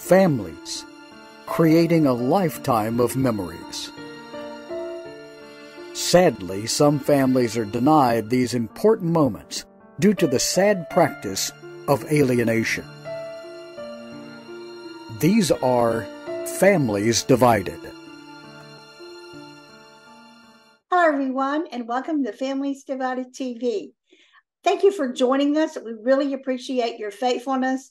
families, creating a lifetime of memories. Sadly, some families are denied these important moments due to the sad practice of alienation. These are Families Divided. Hello, everyone, and welcome to Families Divided TV. Thank you for joining us. We really appreciate your faithfulness.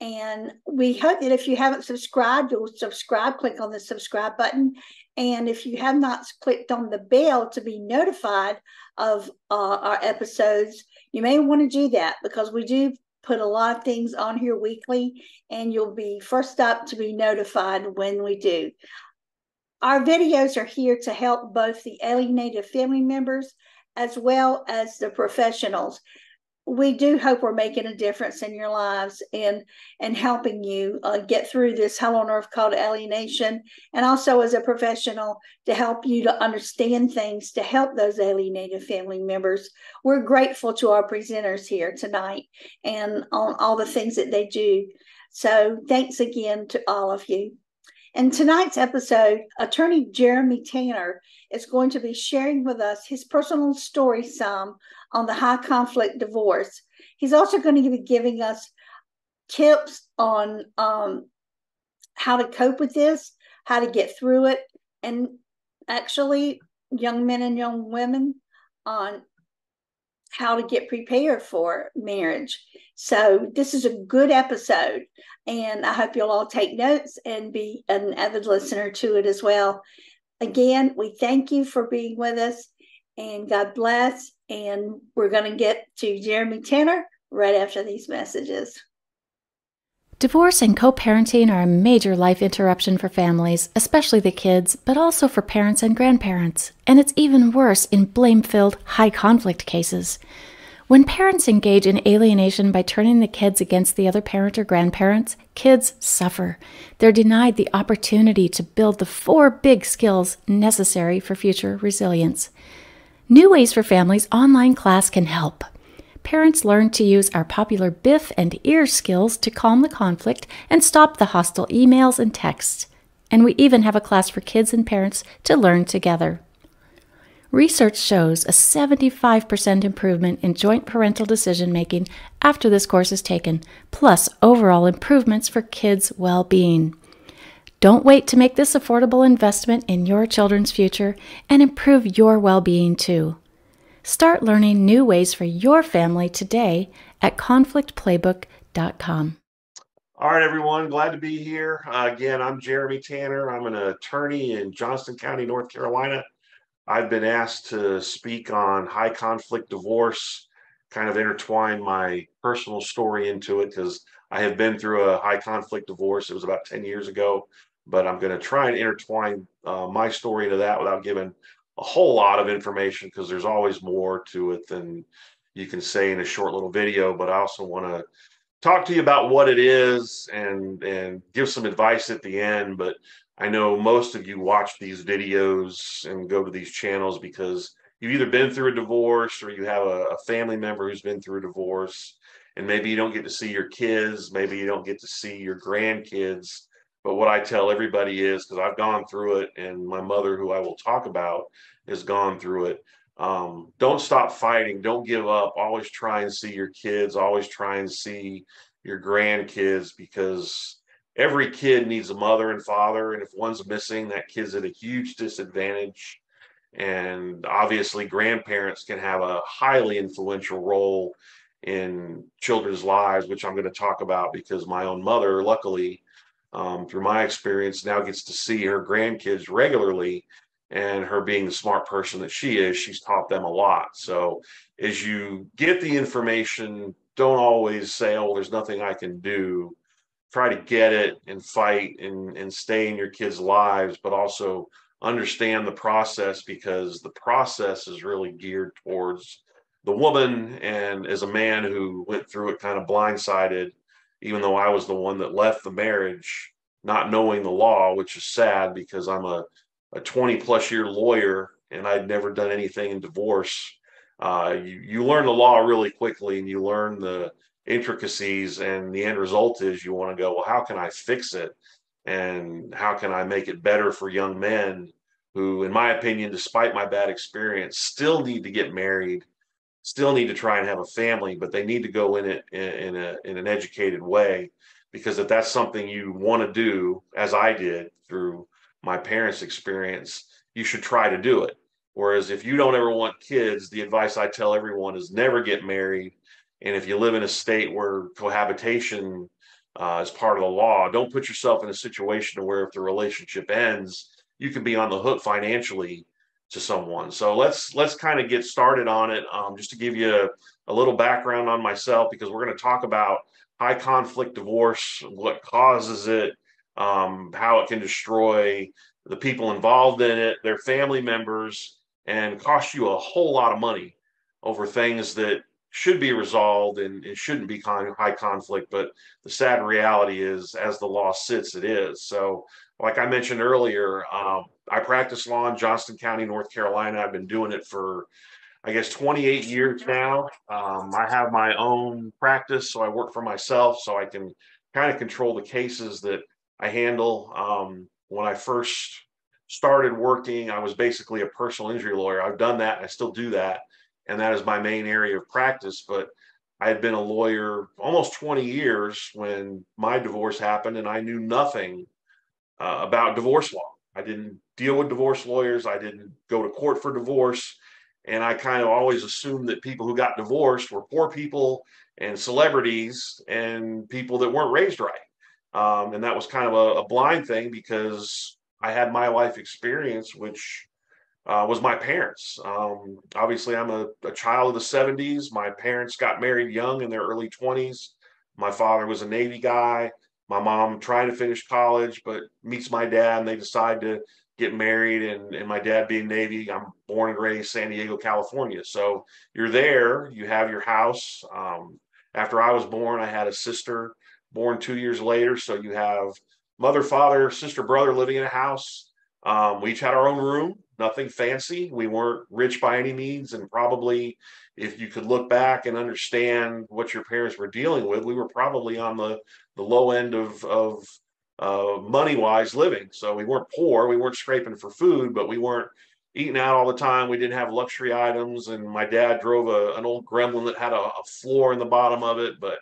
And we hope that if you haven't subscribed, you'll subscribe. Click on the subscribe button. And if you have not clicked on the bell to be notified of our episodes, you may want to do that, because we do put a lot of things on here weekly, and you'll be first up to be notified when we do. Our videos are here to help both the alienated family members as well as the professionals. We do hope we're making a difference in your lives and helping you get through this hell on earth called alienation, and also as a professional to help you to understand things to help those alienated family members. We're grateful to our presenters here tonight and on all the things that they do. So thanks again to all of you. In tonight's episode, attorney Jordan Tanner is going to be sharing with us his personal story some on the high conflict divorce. He's also going to be giving us tips on how to cope with this, how to get through it. And actually, young men and young women on how to get prepared for marriage. So this is a good episode, and I hope you'll all take notes and be an avid listener to it as well. Again, we thank you for being with us, and God bless. And we're going to get to Jordan Tanner right after these messages. Divorce and co-parenting are a major life interruption for families, especially the kids, but also for parents and grandparents. And it's even worse in blame-filled, high-conflict cases. When parents engage in alienation by turning the kids against the other parent or grandparents, kids suffer. They're denied the opportunity to build the four big skills necessary for future resilience. New Ways for Families online class can help. Parents learn to use our popular BIFF and EAR skills to calm the conflict and stop the hostile emails and texts. And we even have a class for kids and parents to learn together. Research shows a 75% improvement in joint parental decision-making after this course is taken, plus overall improvements for kids' well-being. Don't wait to make this affordable investment in your children's future and improve your well-being too. Start learning new ways for your family today at conflictplaybook.com. All right, everyone. Glad to be here. Again, I'm Jordan Tanner. I'm an attorney in Johnston County, North Carolina. I've been asked to speak on high conflict divorce, kind of intertwine my personal story into it, because I have been through a high conflict divorce. It was about 10 years ago, but I'm going to try and intertwine my story into that without giving a whole lot of information, because there's always more to it than you can say in a short little video. But I also want to talk to you about what it is and give some advice at the end. But I know most of you watch these videos and go to these channels because you've either been through a divorce or you have a family member who's been through a divorce, and maybe you don't get to see your kids, maybe you don't get to see your grandkids. But what I tell everybody is, because I've gone through it, and my mother, who I will talk about, has gone through it, don't stop fighting. Don't give up. Always try and see your kids. Always try and see your grandkids, because every kid needs a mother and father. And if one's missing, that kid's at a huge disadvantage. And obviously, grandparents can have a highly influential role in children's lives, which I'm going to talk about, because my own mother, luckily, through my experience, now gets to see her grandkids regularly, and her being the smart person that she is, she's taught them a lot. So as you get the information, don't always say, oh, there's nothing I can do. Try to get it and fight and stay in your kids' lives, but also understand the process, because the process is really geared towards the woman. And as a man who went through it kind of blindsided, even though I was the one that left the marriage, not knowing the law, which is sad, because I'm a 20-plus-year lawyer, and I'd never done anything in divorce. You learn the law really quickly, and you learn the intricacies, and the end result is you want to go, well, how can I fix it? And how can I make it better for young men who, in my opinion, despite my bad experience, still need to get married, still need to try and have a family, but they need to go in it in an educated way, because if that's something you want to do, as I did through my parents' experience, you should try to do it. Whereas if you don't ever want kids, the advice I tell everyone is never get married. And if you live in a state where cohabitation is part of the law, don't put yourself in a situation where if the relationship ends, you can be on the hook financially to someone. So let's kind of get started on it. Just to give you a little background on myself, because we're going to talk about high conflict divorce, what causes it, how it can destroy the people involved in it, their family members, and cost you a whole lot of money over things that should be resolved, and it shouldn't be high conflict. But the sad reality is, as the law sits, it is. So like I mentioned earlier, I practice law in Johnston County, North Carolina. I've been doing it for, I guess, 28 years now. I have my own practice, so I work for myself, so I can kind of control the cases that I handle. When I first started working, I was basically a personal injury lawyer. I've done that, I still do that, and that is my main area of practice. But I had been a lawyer almost 20 years when my divorce happened, and I knew nothing about divorce law. I didn't deal with divorce lawyers. I didn't go to court for divorce. And I kind of always assumed that people who got divorced were poor people and celebrities and people that weren't raised right. And that was kind of a blind thing, because I had my life experience, which was my parents. Obviously, I'm a child of the 70s. My parents got married young, in their early 20s. My father was a Navy guy. My mom trying to finish college, but meets my dad, and they decide to get married. And my dad being Navy, I'm born and raised San Diego, California. So you're there, you have your house. After I was born, I had a sister born 2 years later. So you have mother, father, sister, brother living in a house. We each had our own room, nothing fancy. We weren't rich by any means. And probably if you could look back and understand what your parents were dealing with, we were probably on the low end of money-wise living. So we weren't poor, we weren't scraping for food, but we weren't eating out all the time. We didn't have luxury items. And my dad drove an old Gremlin that had a floor in the bottom of it, but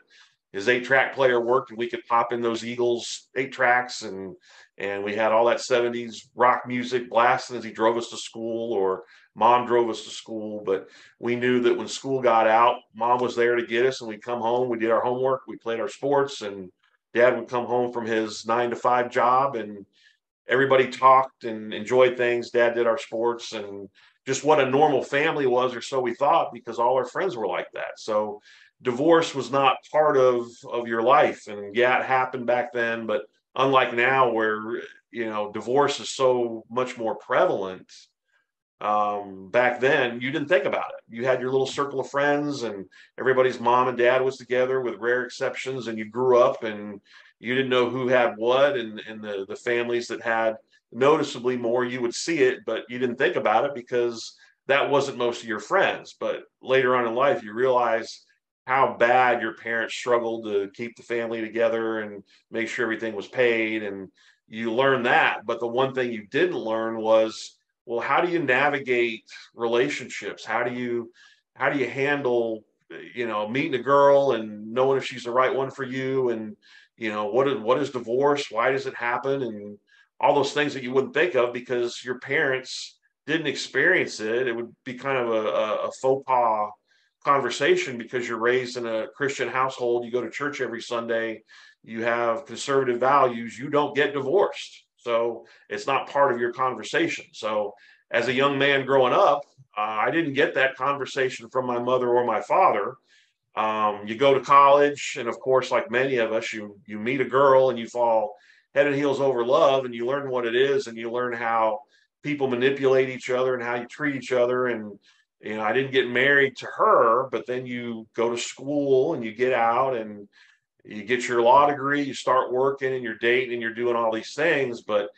his 8-track player worked, and we could pop in those Eagles 8 tracks, and we had all that 70s rock music blasting as he drove us to school, or mom drove us to school. But we knew that when school got out, mom was there to get us, and we'd come home, we did our homework, we played our sports, and dad would come home from his 9-to-5 job, and everybody talked and enjoyed things. Dad did our sports, and just what a normal family was, or so we thought, because all our friends were like that. So divorce was not part of your life. And yeah, it happened back then, but unlike now, where, you know, divorce is so much more prevalent, back then you didn't think about it. You had your little circle of friends, and everybody's mom and dad was together, with rare exceptions, and you grew up and you didn't know who had what, and the families that had noticeably more, you would see it, but you didn't think about it because that wasn't most of your friends. But later on in life, you realize how bad your parents struggled to keep the family together and make sure everything was paid. And you learn that. But the one thing you didn't learn was, well, how do you navigate relationships? How do you handle, you know, meeting a girl and knowing if she's the right one for you? And, you know, what is divorce? Why does it happen? And all those things that you wouldn't think of because your parents didn't experience it. It would be kind of a faux pas conversation, because you're raised in a Christian household, you go to church every Sunday, you have conservative values, you don't get divorced. So it's not part of your conversation. So as a young man growing up, I didn't get that conversation from my mother or my father. You go to college, and of course, like many of us, you meet a girl and you fall head and heels over love, and you learn what it is, and you learn how people manipulate each other and how you treat each other. And you know, I didn't get married to her, but then you go to school and you get out and you get your law degree, you start working and you're dating and you're doing all these things. But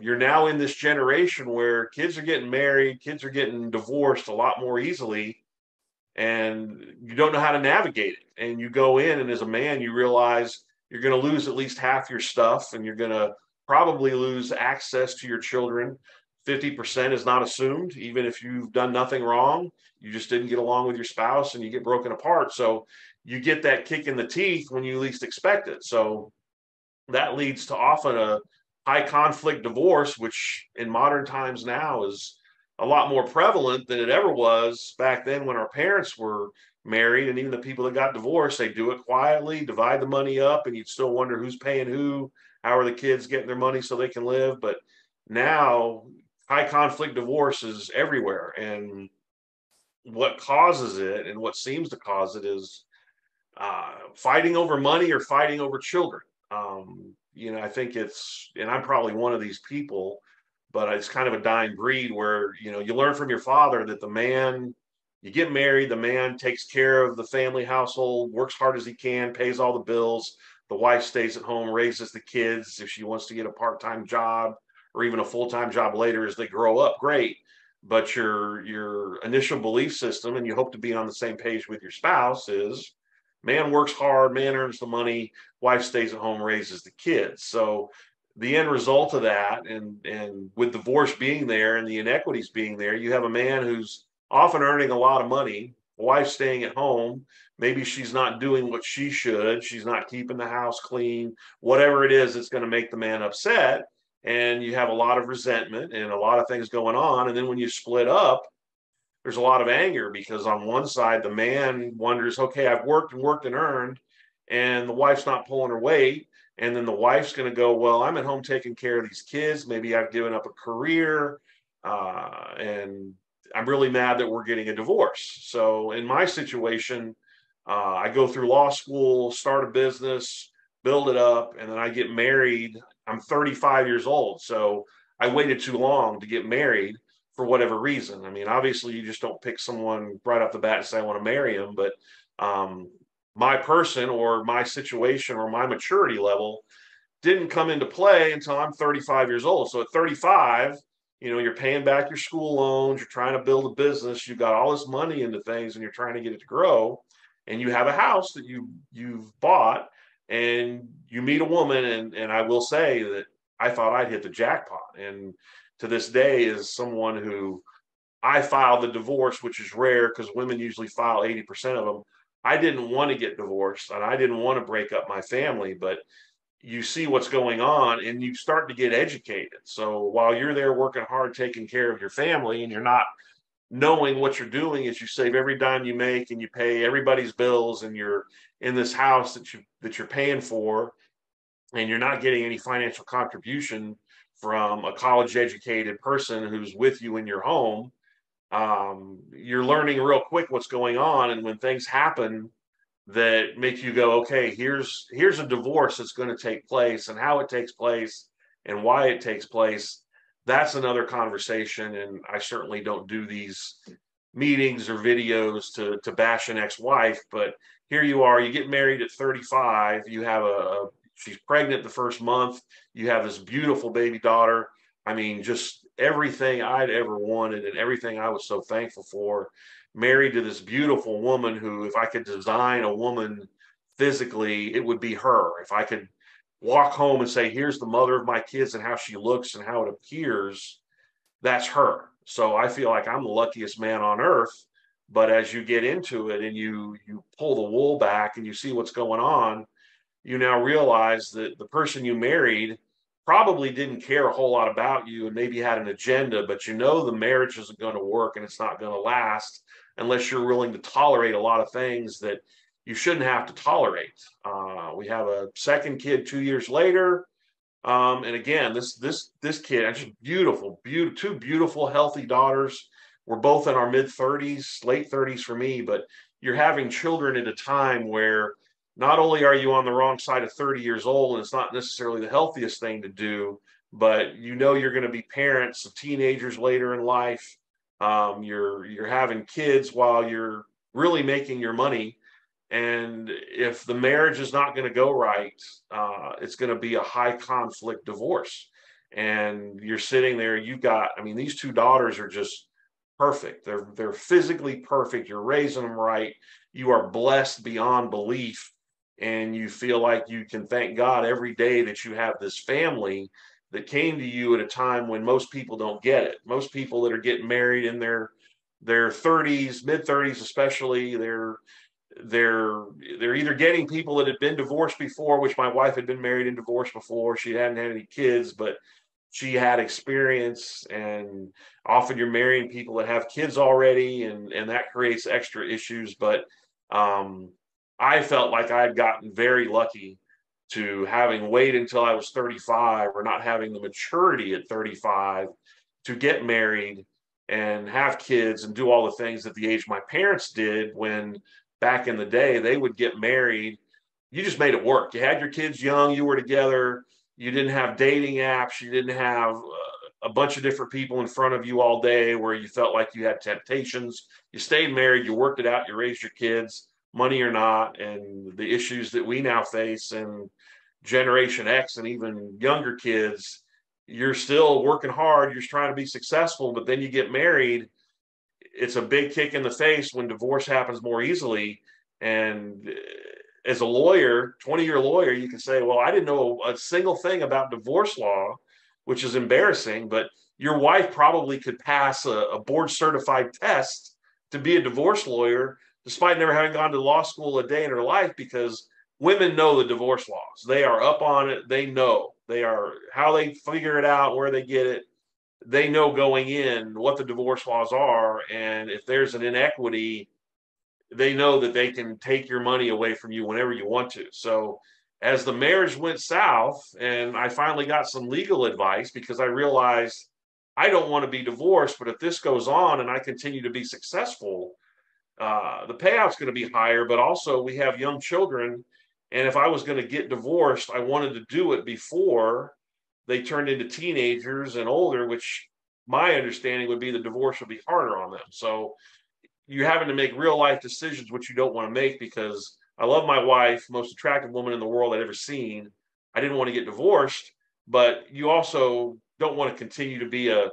you're now in this generation where kids are getting married, kids are getting divorced a lot more easily. and you don't know how to navigate it. And you go in, and as a man, you realize you're going to lose at least half your stuff, and you're going to probably lose access to your children. 50% is not assumed, even if you've done nothing wrong. You just didn't get along with your spouse, and you get broken apart. So you get that kick in the teeth when you least expect it. So that leads to often a high conflict divorce, which in modern times now is a lot more prevalent than it ever was back then when our parents were married. And even the people that got divorced, they do it quietly, divide the money up, and you'd still wonder who's paying who, how are the kids getting their money so they can live. But now high conflict divorce is everywhere. And what causes it and what seems to cause it is fighting over money or fighting over children. You know, I think it's, and I'm probably one of these people, but it's kind of a dying breed where, you know, you learn from your father that the man, you get married, the man takes care of the family household, works hard as he can, pays all the bills. The wife stays at home, raises the kids. If she wants to get a part-time job or even a full-time job later as they grow up, great. But your initial belief system, and you hope to be on the same page with your spouse, is man works hard, man earns the money, wife stays at home, raises the kids. So the end result of that, and with divorce being there and the inequities being there, you have a man who's often earning a lot of money, wife staying at home. Maybe she's not doing what she should. She's not keeping the house clean, whatever it is that's going to make the man upset. And you have a lot of resentment and a lot of things going on. And then when you split up, there's a lot of anger because on one side, the man wonders, okay, I've worked and earned, and the wife's not pulling her weight. And then the wife's going to go, well, I'm at home taking care of these kids. Maybe I've given up a career. And I'm really mad that we're getting a divorce. So in my situation, I go through law school, start a business, build it up, and then I get married. I'm 35 years old. So I waited too long to get married for whatever reason. I mean, obviously you just don't pick someone right off the bat and say, I want to marry him. But my person or my situation or my maturity level didn't come into play until I'm 35 years old. So at 35, you know, you're paying back your school loans, you're trying to build a business, you've got all this money into things and you're trying to get it to grow. And you have a house that you've bought, and you meet a woman. And I will say that I thought I'd hit the jackpot. And to this day is someone who I filed the divorce, which is rare because women usually file 80% of them. I didn't want to get divorced and I didn't want to break up my family, but you see what's going on and you start to get educated. So while you're there working hard, taking care of your family, and you're not knowing what you're doing, is you save every dime you make and you pay everybody's bills, and you're in this house that you're paying for, and you're not getting any financial contribution from a college educated person who's with you in your home. You're learning real quick what's going on. And when things happen that make you go, okay, here's a divorce that's going to take place, and how it takes place and why it takes place, that's another conversation. And I certainly don't do these meetings or videos to bash an ex-wife, but here you are, you get married at 35, you have she's pregnant the first month, you have this beautiful baby daughter. I mean, just everything I'd ever wanted and everything I was so thankful for, married to this beautiful woman who, if I could design a woman physically, it would be her. If I could walk home and say, here's the mother of my kids and how she looks and how it appears, that's her. So I feel like I'm the luckiest man on earth. But as you get into it and you pull the wool back and you see what's going on, you now realize that the person you married probably didn't care a whole lot about you and maybe had an agenda, but you know the marriage isn't going to work and it's not going to last unless you're willing to tolerate a lot of things that you shouldn't have to tolerate. We have a second kid 2 years later. And again, this kid, actually two beautiful, healthy daughters. We're both in our mid-30s, late 30s for me, but you're having children at a time where not only are you on the wrong side of 30 years old, and it's not necessarily the healthiest thing to do, but you know you're going to be parents of teenagers later in life. You're having kids while you're really making your money. And if the marriage is not going to go right, it's going to be a high conflict divorce. And you're sitting there, I mean, these two daughters are just perfect. They're physically perfect. You're raising them right. You are blessed beyond belief. And you feel like you can thank God every day that you have this family that came to you at a time when most people don't get it. Most people that are getting married in their 30s, mid 30s, especially, they're either getting people that had been divorced before, which my wife had been married and divorced before. She hadn't had any kids, but she had experience, and often you're marrying people that have kids already, and that creates extra issues. But I felt like I had gotten very lucky to having waited until I was 35, or not having the maturity at 35 to get married and have kids and do all the things at the age my parents did, when back in the day they would get married. You just made it work. You had your kids young, you were together. You didn't have dating apps. You didn't have a bunch of different people in front of you all day where you felt like you had temptations. You stayed married, you worked it out, you raised your kids, money or not, and the issues that we now face and Generation X and even younger kids, you're still working hard. You're trying to be successful, but then you get married. It's a big kick in the face when divorce happens more easily. And as a lawyer, 20-year lawyer, you can say, well, I didn't know a single thing about divorce law, which is embarrassing, but your wife probably could pass a board-certified test to be a divorce lawyer, despite never having gone to law school a day in her life, because women know the divorce laws. They are up on it. They know. They are how they figure it out, where they get it. They know going in what the divorce laws are, and if there's an inequity, they know that they can take your money away from you whenever you want to. So as the marriage went south, and I finally got some legal advice, because I realized I don't want to be divorced, but if this goes on and I continue to be successful, the payout's going to be higher, but also we have young children. And if I was going to get divorced, I wanted to do it before they turned into teenagers and older, which my understanding would be the divorce would be harder on them. So you're having to make real life decisions, which you don't want to make, because I love my wife, most attractive woman in the world I'd ever seen. I didn't want to get divorced, but you also don't want to continue to be a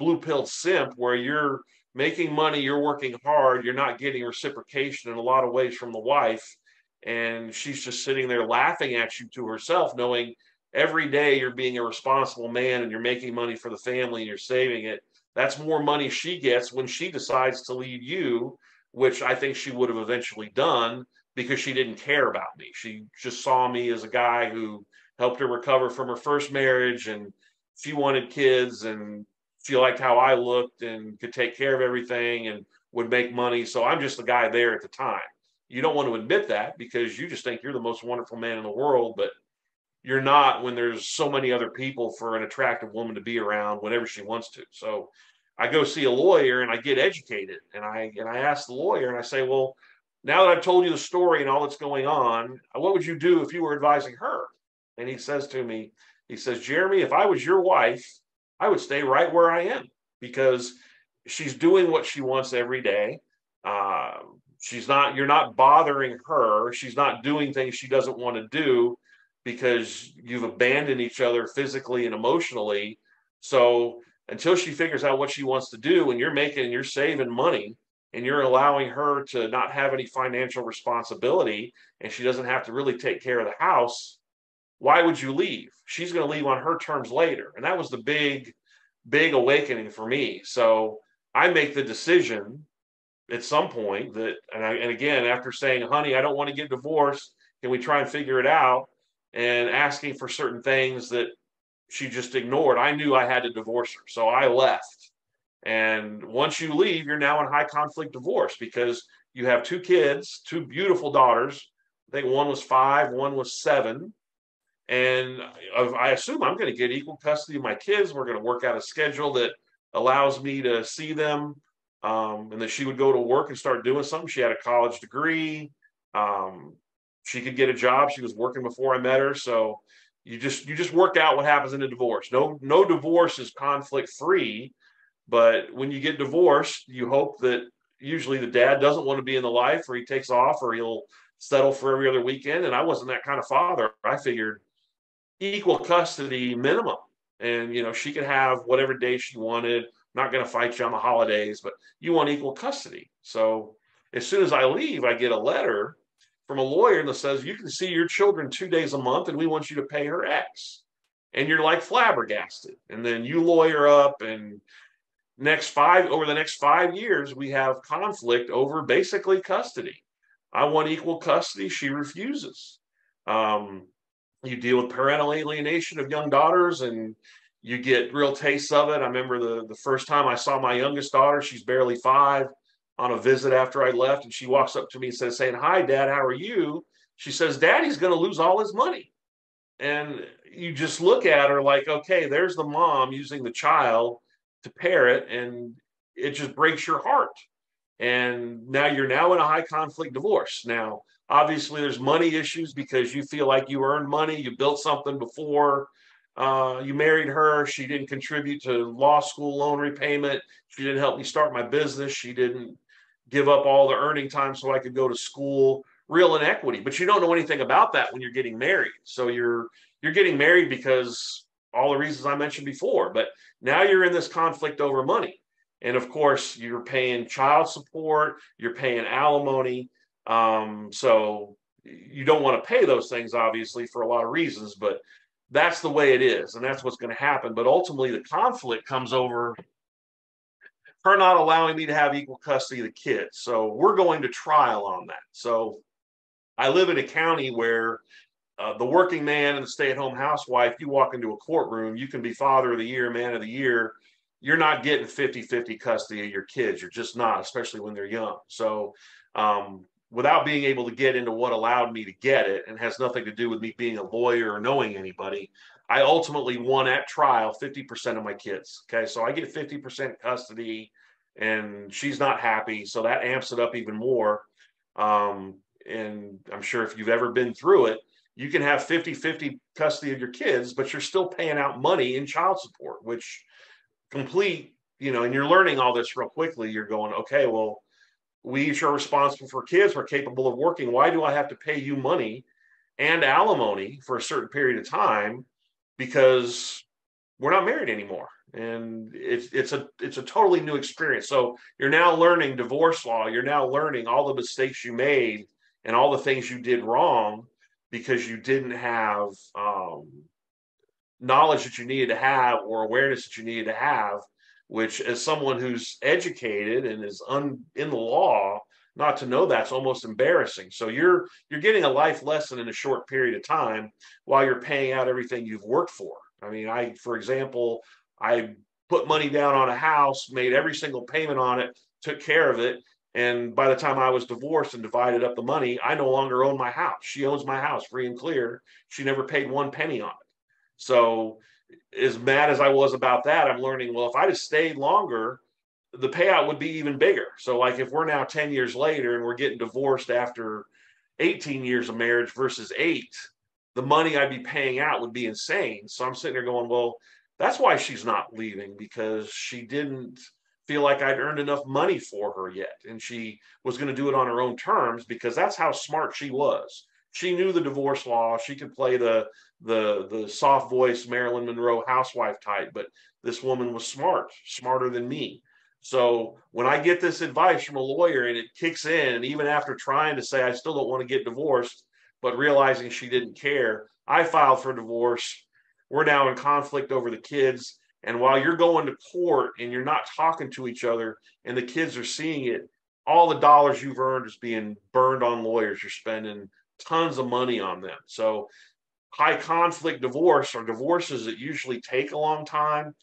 blue pill simp where you're making money, you're working hard, you're not getting reciprocation in a lot of ways from the wife. And she's just sitting there laughing at you to herself, knowing every day you're being a responsible man and you're making money for the family and you're saving it. That's more money she gets when she decides to leave you, which I think she would have eventually done, because she didn't care about me. She just saw me as a guy who helped her recover from her first marriage, and she wanted kids, and she liked how I looked and could take care of everything and would make money. So I'm just the guy there at the time. You don't want to admit that, because you just think you're the most wonderful man in the world, but you're not when there's so many other people for an attractive woman to be around whenever she wants to. So I go see a lawyer and I get educated, and I ask the lawyer, and I say, well, now that I've told you the story and all that's going on, what would you do if you were advising her? And he says to me, he says, Jeremy, if I was your wife, I would stay right where I am, because she's doing what she wants every day. You're not bothering her. She's not doing things she doesn't want to do, because you've abandoned each other physically and emotionally. So until she figures out what she wants to do, and you're saving money and you're allowing her to not have any financial responsibility, and she doesn't have to really take care of the house, why would you leave? She's going to leave on her terms later. And that was the big, big awakening for me. So I make the decision at some point that, and again, after saying, honey, I don't want to get divorced, can we try and figure it out? And asking for certain things that she just ignored. I knew I had to divorce her, so I left. And once you leave, you're now in high conflict divorce, because you have two kids, two beautiful daughters. I think one was 5, one was 7. And I assume I'm going to get equal custody of my kids. We're going to work out a schedule that allows me to see them, and that she would go to work and start doing something. She had a college degree. She could get a job. She was working before I met her. So you just work out what happens in a divorce. No divorce is conflict free, but when you get divorced, you hope that usually the dad doesn't want to be in the life, or he takes off, or he'll settle for every other weekend. And I wasn't that kind of father. I figured equal custody minimum. And, she could have whatever day she wanted, not going to fight you on the holidays, but you want equal custody. So as soon as I leave, I get a letter from a lawyer that says, you can see your children 2 days a month and we want you to pay her X. And you're like flabbergasted. And then you lawyer up, and over the next five years, we have conflict over basically custody. I want equal custody. She refuses. You deal with parental alienation of young daughters, and you get real tastes of it. I remember the first time I saw my youngest daughter, she's barely 5, on a visit after I left, and she walks up to me and says, hi, Dad, how are you? She says, Daddy's going to lose all his money. And you just look at her like, okay, there's the mom using the child to parent, and it just breaks your heart. And now you're in a high conflict divorce. Now, obviously there's money issues because you feel like you earned money, you built something before you married her. She didn't contribute to law school loan repayment. She didn't help me start my business. She didn't give up all the earning time so I could go to school. Real inequity, but you don't know anything about that when you're getting married. So you're getting married because all the reasons I mentioned before, but now you're in this conflict over money. And of course you're paying child support, you're paying alimony. So you don't want to pay those things, obviously, for a lot of reasons, but that's the way it is. And that's what's going to happen. But ultimately the conflict comes over her not allowing me to have equal custody of the kids. So we're going to trial on that. So I live in a county where the working man and the stay-at-home housewife, you walk into a courtroom, you can be father of the year, man of the year. You're not getting 50-50 custody of your kids. You're just not, especially when they're young. So without being able to get into what allowed me to get it, and has nothing to do with me being a lawyer or knowing anybody, I ultimately won at trial 50% of my kids. Okay, so I get 50% custody, and she's not happy. So that amps it up even more. And I'm sure if you've ever been through it, you can have 50-50 custody of your kids, but you're still paying out money in child support, which and you're learning all this real quickly. You're going, okay, well, we each are responsible for kids. We're capable of working. Why do I have to pay you money and alimony for a certain period of time? Because we're not married anymore. And it's a totally new experience. So you're now learning divorce law. You're now learning all the mistakes you made and all the things you did wrong because you didn't have knowledge that you needed to have, or awareness that you needed to have, which as someone who's educated and is in the law, not to know that's almost embarrassing. So you're getting a life lesson in a short period of time while you're paying out everything you've worked for. I mean, for example, I put money down on a house, made every single payment on it, took care of it. And by the time I was divorced and divided up the money, I no longer own my house. She owns my house free and clear. She never paid one penny on it. So as mad as I was about that, I'm learning, well, if I just stayed longer, the payout would be even bigger. So like if we're now 10 years later and we're getting divorced after 18 years of marriage versus 8, the money I'd be paying out would be insane. So I'm sitting there going, well, that's why she's not leaving, because she didn't feel like I'd earned enough money for her yet. And she was going to do it on her own terms, because that's how smart she was. She knew the divorce law. She could play the soft voice Marilyn Monroe housewife type, but this woman was smarter than me. So when I get this advice from a lawyer and it kicks in, even after trying to say, I still don't want to get divorced, but realizing she didn't care, I filed for divorce. We're now in conflict over the kids. And while you're going to court and you're not talking to each other and the kids are seeing it, all the dollars you've earned is being burned on lawyers. You're spending tons of money on them. So high conflict divorce, or divorces that usually take a long time,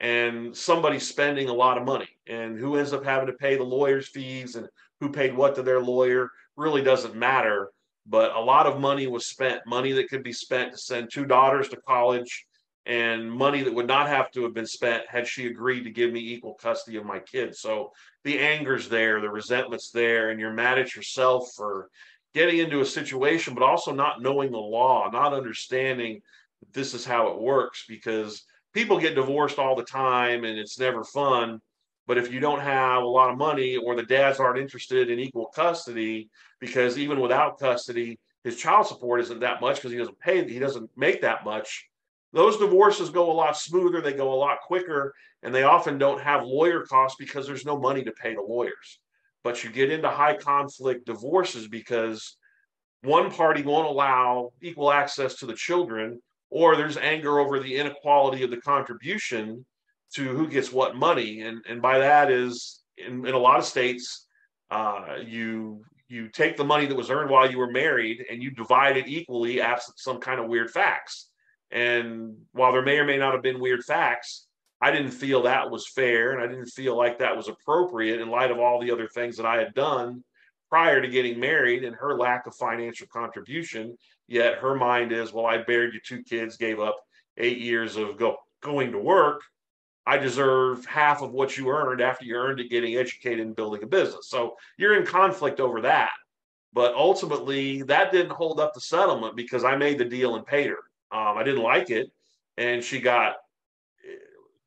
and somebody's spending a lot of money, and who ends up having to pay the lawyer's fees and who paid what to their lawyer really doesn't matter. But a lot of money was spent, money that could be spent to send 2 daughters to college, and money that would not have to have been spent had she agreed to give me equal custody of my kids. So the anger's there, the resentment's there, and you're mad at yourself for getting into a situation, but also not knowing the law, not understanding that this is how it works, because people get divorced all the time and it's never fun. But if you don't have a lot of money, or the dads aren't interested in equal custody, because even without custody, his child support isn't that much, because he doesn't make that much. Those divorces go a lot smoother, they go a lot quicker, and they often don't have lawyer costs because there's no money to pay the lawyers. But you get into high conflict divorces because one party won't allow equal access to the children, or there's anger over the inequality of the contribution to who gets what money. And by that is, in a lot of states, you take the money that was earned while you were married and you divide it equally absent some kind of weird facts. And while there may or may not have been weird facts, I didn't feel that was fair, and I didn't feel like that was appropriate in light of all the other things that I had done prior to getting married and her lack of financial contribution. Yet her mind is, well, I buried your two kids, gave up 8 years of going to work. I deserve half of what you earned after you earned it getting educated and building a business. So you're in conflict over that. But ultimately, that didn't hold up the settlement because I made the deal and paid her. I didn't like it, and she got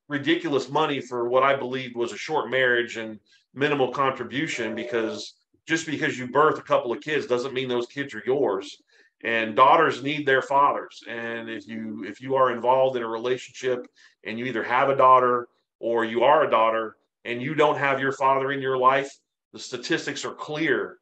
ridiculous money for what I believed was a short marriage and minimal contribution, because just because you birth a couple of kids doesn't mean those kids are yours, and daughters need their fathers. And if you are involved in a relationship and you either have a daughter or you are a daughter and you don't have your father in your life, the statistics are clear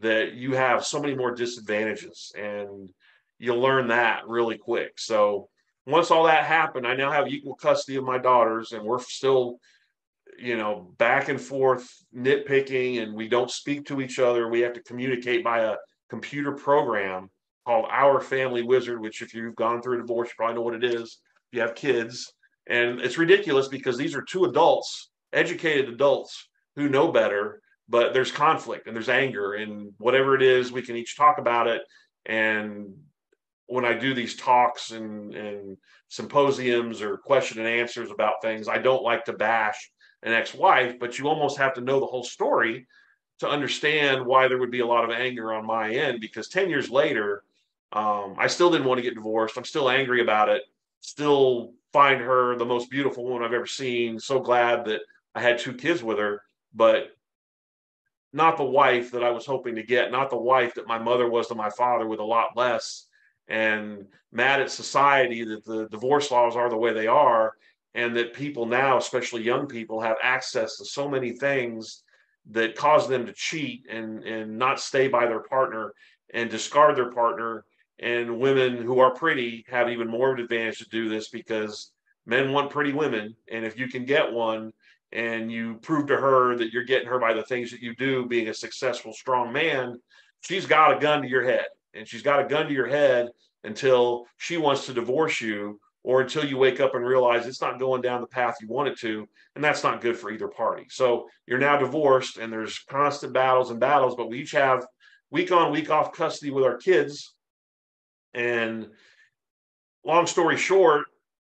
that you have so many more disadvantages, and you learn that really quick. So once all that happened, I now have equal custody of my daughters, and we're still, you know, back and forth nitpicking, and we don't speak to each other. We have to communicate by a computer program called Our Family Wizard, which if you've gone through a divorce, you probably know what it is. You have kids, and it's ridiculous because these are two adults, educated adults who know better, but there's conflict and there's anger and whatever it is, we can each talk about it. And when I do these talks and symposiums or question and answers about things, I don't like to bash an ex-wife, but you almost have to know the whole story to understand why there would be a lot of anger on my end, because 10 years later, I still didn't want to get divorced. I'm still angry about it, still find her the most beautiful woman I've ever seen. So glad that I had two kids with her, but not the wife that I was hoping to get, not the wife that my mother was to my father, with a lot less, and mad at society that the divorce laws are the way they are, and that people now, especially young people, have access to so many things that cause them to cheat and not stay by their partner and discard their partner. And women who are pretty have even more of an advantage to do this, because men want pretty women. And if you can get one and you prove to her that you're getting her by the things that you do, being a successful, strong man, she's got a gun to your head. And she's got a gun to your head until she wants to divorce you, or until you wake up and realize it's not going down the path you want it to. And that's not good for either party. So you're now divorced, and there's constant battles and battles, but we each have week on, week off custody with our kids. And long story short,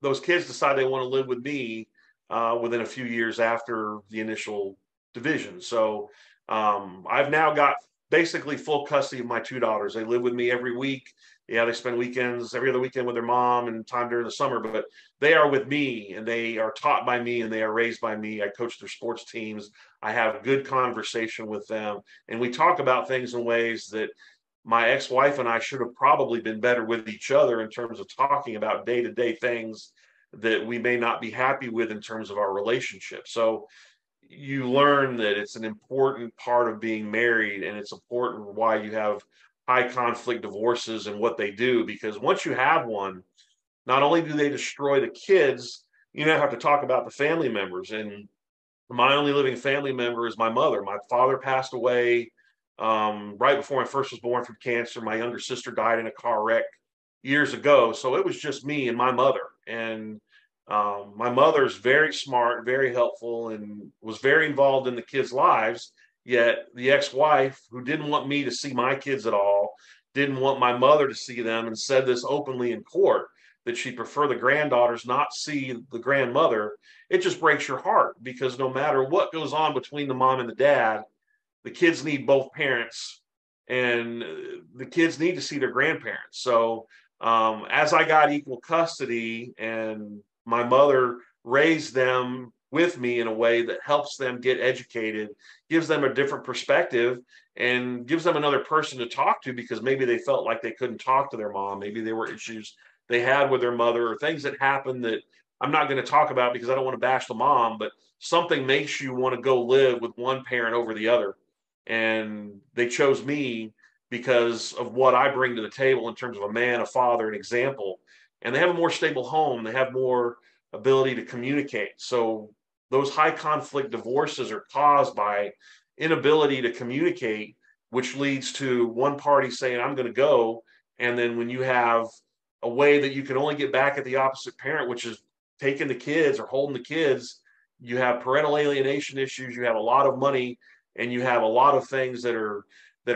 those kids decide they want to live with me within a few years after the initial division. So I've now got basically full custody of my two daughters. They live with me every week. Yeah, they spend weekends, every other weekend, with their mom and time during the summer, but they are with me, and they are taught by me, and they are raised by me. I coach their sports teams. I have good conversation with them, and we talk about things in ways that my ex-wife and I should have probably been better with each other in terms of talking about day-to-day things that we may not be happy with in terms of our relationship. So you learn that it's an important part of being married, and it's important why you have high conflict divorces and what they do, because once you have one, not only do they destroy the kids, you now have to talk about the family members. And my only living family member is my mother. My father passed away right before my first was born from cancer. My younger sister died in a car wreck years ago. So it was just me and my mother. And my mother's very smart, very helpful, and was very involved in the kids' lives. Yet the ex-wife, who didn't want me to see my kids at all, didn't want my mother to see them, and said this openly in court, that she'd prefer the granddaughters not see the grandmother. It just breaks your heart, because no matter what goes on between the mom and the dad, the kids need both parents, and the kids need to see their grandparents. So as I got equal custody, and my mother raised them with me in a way that helps them get educated, gives them a different perspective, and gives them another person to talk to, because maybe they felt like they couldn't talk to their mom. Maybe there were issues they had with their mother, or things that happened that I'm not going to talk about because I don't want to bash the mom, but something makes you want to go live with one parent over the other. And they chose me because of what I bring to the table in terms of a man, a father, an example. And they have a more stable home. They have more ability to communicate. So those high conflict divorces are caused by inability to communicate, which leads to one party saying, I'm going to go. And then when you have a way that you can only get back at the opposite parent, which is taking the kids or holding the kids, you have parental alienation issues, you have a lot of money, and you have a lot of things that are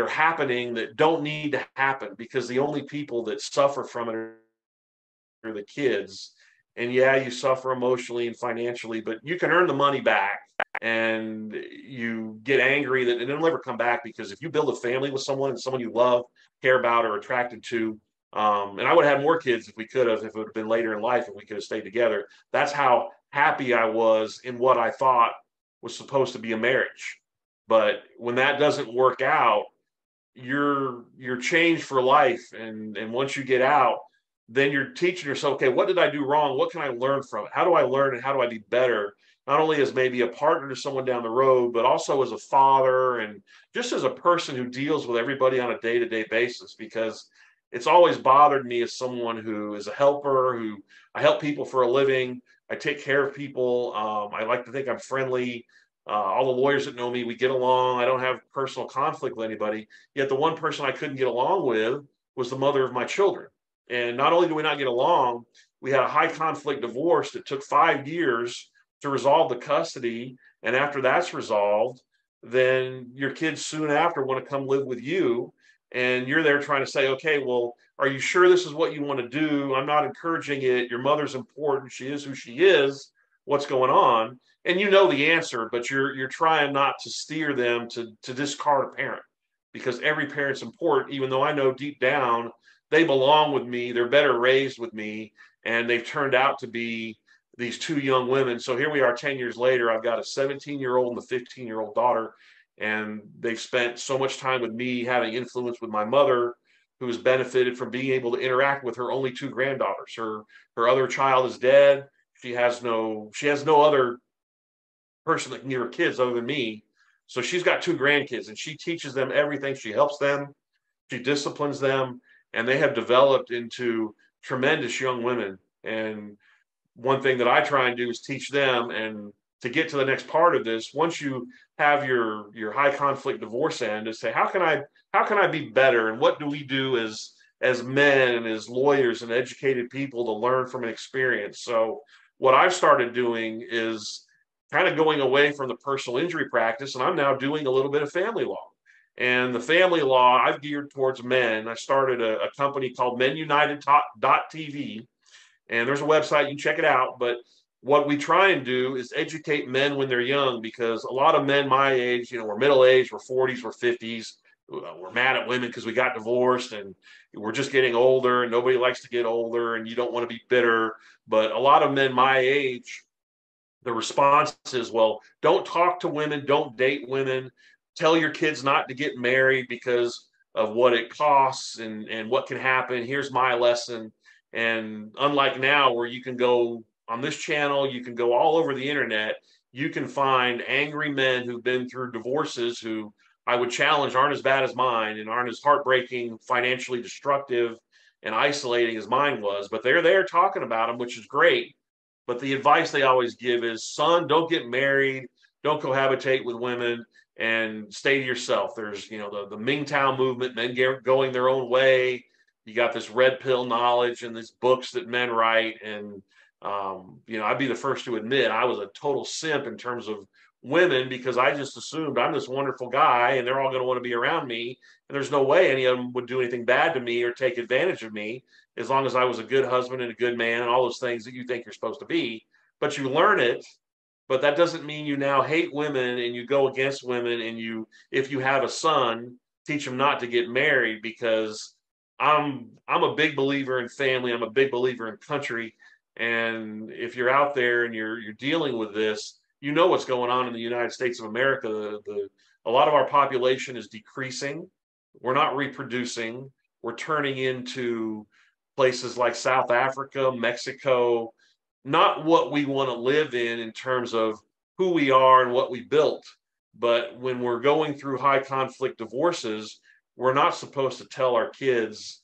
happening that don't need to happen, because the only people that suffer from it are the kids. And yeah, you suffer emotionally and financially, but you can earn the money back, and you get angry that it'll never come back, because if you build a family with someone and someone you love, care about, or attracted to, and I would have had more kids if we could have, if it would have been later in life, if we could have stayed together. That's how happy I was in what I thought was supposed to be a marriage. But when that doesn't work out, you're changed for life. And once you get out, then you're teaching yourself, okay, what did I do wrong? What can I learn from it? How do I learn, and how do I be better? Not only as maybe a partner to someone down the road, but also as a father, and just as a person who deals with everybody on a day-to-day basis, because it's always bothered me as someone who is a helper, who I help people for a living. I take care of people. I like to think I'm friendly. All the lawyers that know me, we get along. I don't have personal conflict with anybody. Yet the one person I couldn't get along with was the mother of my children. And not only do we not get along, we had a high conflict divorce that took 5 years to resolve the custody. And after that's resolved, then your kids soon after want to come live with you. And you're there trying to say, okay, well, are you sure this is what you want to do? I'm not encouraging it. Your mother's important. She is who she is. What's going on? And you know the answer, but you're trying not to steer them to discard a parent, because every parent's important, even though I know deep down they belong with me. They're better raised with me. And they've turned out to be these two young women. So here we are 10 years later. I've got a 17-year-old and a 15-year-old daughter. And they've spent so much time with me, having influence with my mother, who has benefited from being able to interact with her only two granddaughters. Her other child is dead. She has no other person that can give her kids other than me. So she's got two grandkids, and she teaches them everything. She helps them. She disciplines them. And they have developed into tremendous young women. And one thing that I try and do is teach them. And to get to the next part of this, once you have your high conflict divorce end, is say, how can I be better? And what do we do as men and as lawyers and educated people to learn from an experience? So what I've started doing is kind of going away from the personal injury practice, and I'm now doing a little bit of family law. And the family law I've geared towards men. I started a company called MenUnited.TV, and there's a website, you can check it out. But what we try and do is educate men when they're young, because a lot of men my age, we're middle-aged, we're 40s, we're 50s. We're mad at women because we got divorced, and we're just getting older, and nobody likes to get older, and you don't want to be bitter. But a lot of men my age, the response is, well, don't talk to women, don't date women, tell your kids not to get married because of what it costs and what can happen. Here's my lesson. And unlike now, where you can go on this channel, you can go all over the internet, you can find angry men who've been through divorces who I would challenge aren't as bad as mine and aren't as heartbreaking, financially destructive, and isolating as mine was. But they're there talking about them, which is great. But the advice they always give is, son, don't get married, don't cohabitate with women, and stay to yourself. There's, the Mingtown movement, men going their own way. You got this red pill knowledge and these books that men write. And, I'd be the first to admit I was a total simp in terms of women, because I just assumed I'm this wonderful guy and they're all going to want to be around me. And there's no way any of them would do anything bad to me or take advantage of me, as long as I was a good husband and a good man and all those things that you think you're supposed to be. But you learn it. But that doesn't mean you now hate women and you go against women, and you, if you have a son, teach him not to get married, because I'm a big believer in family. I'm a big believer in country. And if you're out there and you're dealing with this, what's going on in the United States of America. A lot of our population is decreasing. We're not reproducing. We're turning into places like South Africa, Mexico, not what we want to live in terms of who we are and what we built. But when we're going through high conflict divorces, we're not supposed to tell our kids,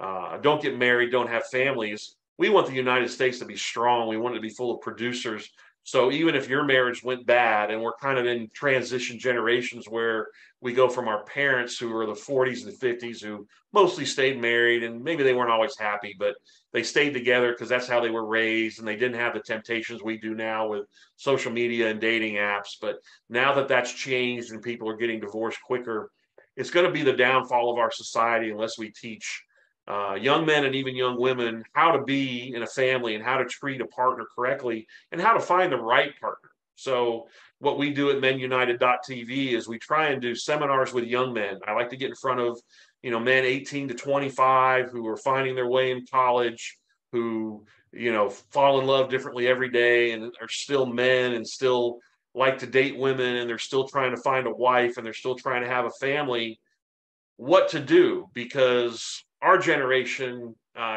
don't get married, don't have families. We want the United States to be strong. We want it to be full of producers. So even if your marriage went bad, and we're kind of in transition generations where we go from our parents who are the 40s and the 50s, who mostly stayed married, and maybe they weren't always happy, but they stayed together because that's how they were raised, and they didn't have the temptations we do now with social media and dating apps. But now that that's changed and people are getting divorced quicker, it's going to be the downfall of our society unless we teach young men and even young women how to be in a family and how to treat a partner correctly and how to find the right partner. So what we do at MenUnited.TV is we try and do seminars with young men. I like to get in front of, men 18 to 25 who are finding their way in college, who, fall in love differently every day and are still men and still like to date women, and they're still trying to find a wife and they're still trying to have a family. What to do, because our generation,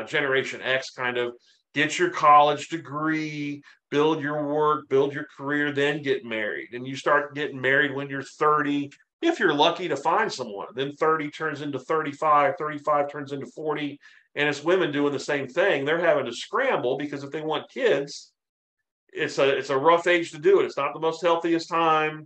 Generation X, kind of get your college degree, build your work, build your career, then get married. And you start getting married when you're 30, if you're lucky to find someone. Then 30 turns into 35, 35 turns into 40. And it's women doing the same thing. They're having to scramble because if they want kids, it's a rough age to do it. It's not the most healthiest time.